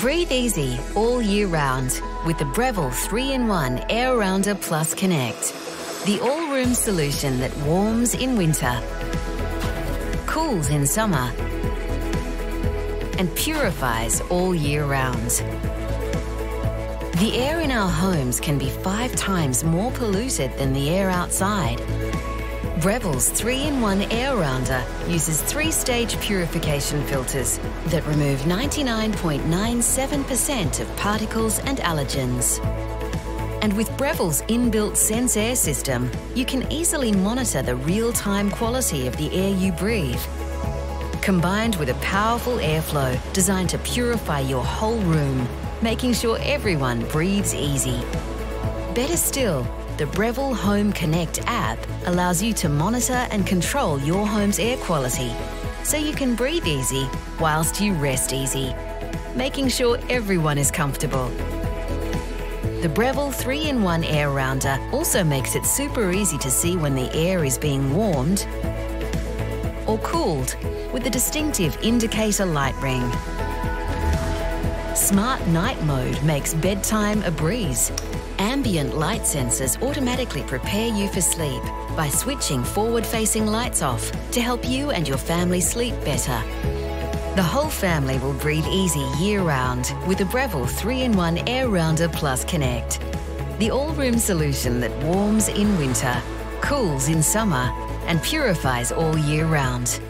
Breathe easy all year round with the Breville 3-in-1 AirRounder Plus Connect, the all-room solution that warms in winter, cools in summer, and purifies all year round. The air in our homes can be 5 times more polluted than the air outside. Breville's 3-in-1 AirRounder uses 3-stage purification filters that remove 99.97% of particles and allergens. And with Breville's inbuilt SenseAir system, you can easily monitor the real-time quality of the air you breathe, combined with a powerful airflow designed to purify your whole room, making sure everyone breathes easy. Better still, the Breville Home Connect app allows you to monitor and control your home's air quality, so you can breathe easy whilst you rest easy, making sure everyone is comfortable. The Breville 3-in-1 AirRounder also makes it super easy to see when the air is being warmed or cooled with the distinctive indicator light ring. Smart night mode makes bedtime a breeze. Ambient light sensors automatically prepare you for sleep by switching forward-facing lights off to help you and your family sleep better. The whole family will breathe easy year-round with the Breville 3-in-1 AirRounder Plus Connect, the all-room solution that warms in winter, cools in summer, and purifies all year round.